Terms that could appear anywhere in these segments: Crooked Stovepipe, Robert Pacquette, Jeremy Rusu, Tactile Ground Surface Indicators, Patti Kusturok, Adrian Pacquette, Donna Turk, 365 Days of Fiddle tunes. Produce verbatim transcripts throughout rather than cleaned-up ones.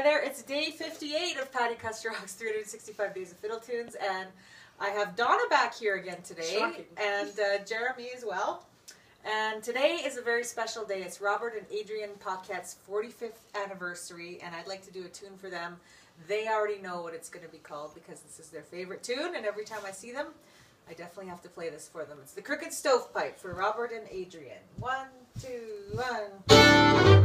Hi there, it's day fifty-eight of Patti Kusturok's three hundred sixty-five Days of Fiddle Tunes, and I have Donna back here again today, Shocking. and uh, Jeremy as well. And today is a very special day. It's Robert and Adrian Pacquette's forty-fifth anniversary, and I'd like to do a tune for them. They already know what it's going to be called because this is their favorite tune, and every time I see them, I definitely have to play this for them. It's the Crooked Stovepipe for Robert and Adrian. One, two, one.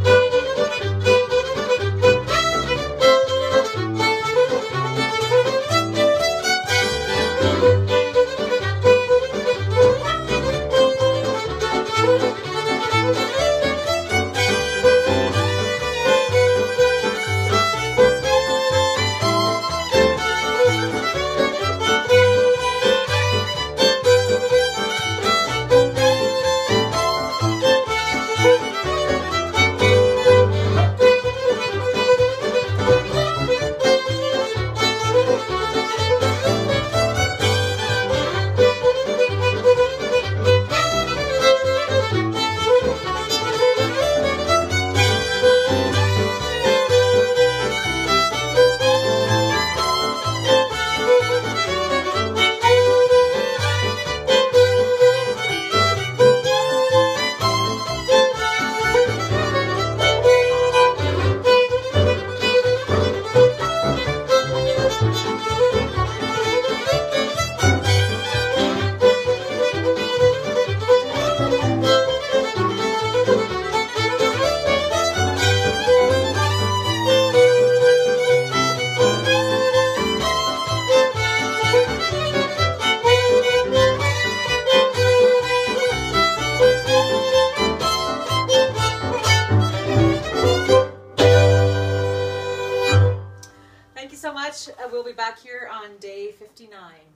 Thank you so much. We'll be back here on day fifty-nine.